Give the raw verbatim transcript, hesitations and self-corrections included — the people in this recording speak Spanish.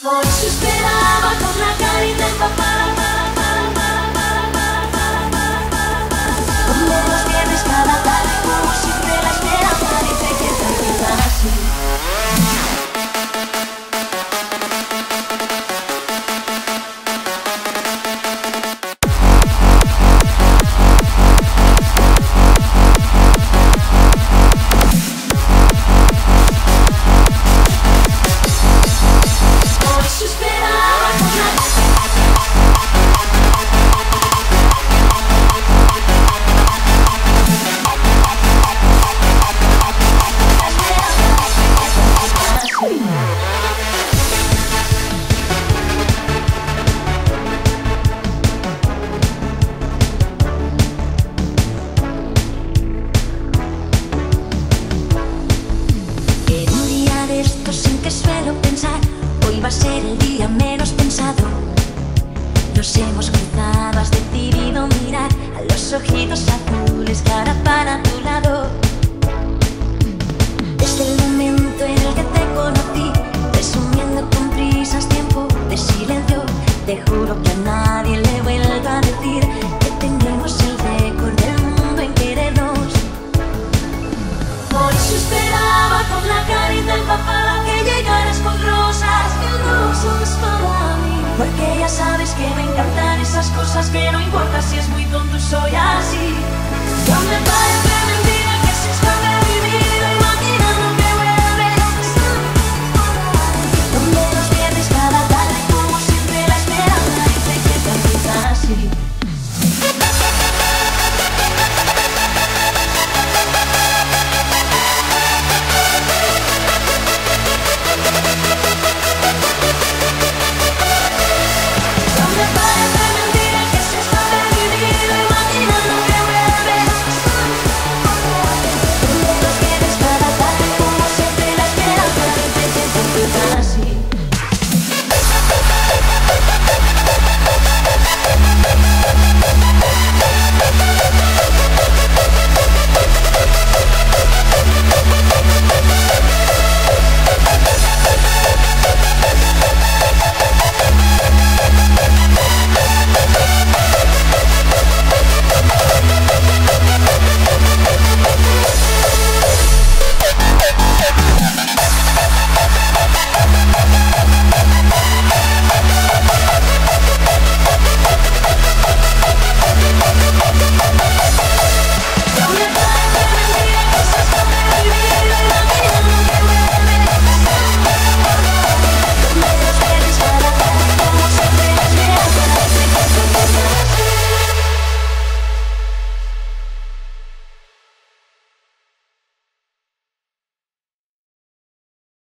Moisés esperaba con la carita empapada. Donde los viernes cada tarde, como siempre la espera, parece que termina así. Cosas que no importa si es muy tonto, soy así. No me parece.